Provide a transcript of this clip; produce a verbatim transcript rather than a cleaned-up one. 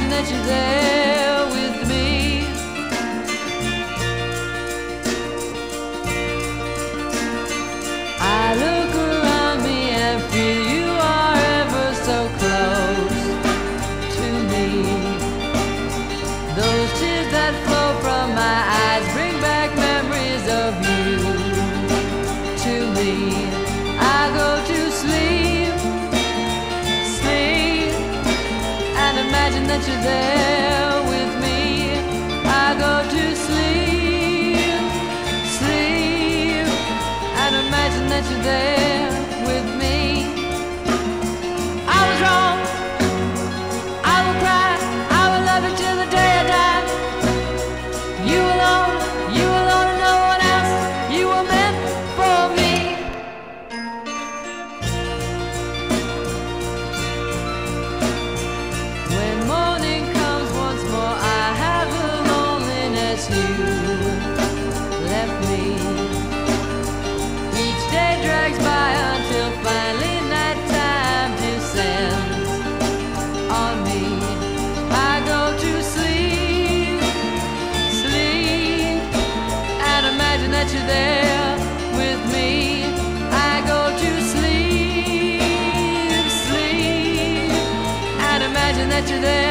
certain that you're there with me. I look around me and feel you are ever so close to me. Those tears that flow from my eyes bring back memories of you to me. I go to sleep, sleep, and imagine that you're there with me. I go to sleep, sleep, and imagine that you're there with me. I was wrong, I will cry, I will love you till the day I die. You alone, you alone and no one else, you were meant for me. When morning comes once more, I have the loneliness you left me. Each day drags by until finally night time descends on me. I go to sleep, sleep, and imagine that you're there with me. I go to sleep, sleep, and imagine that you're there.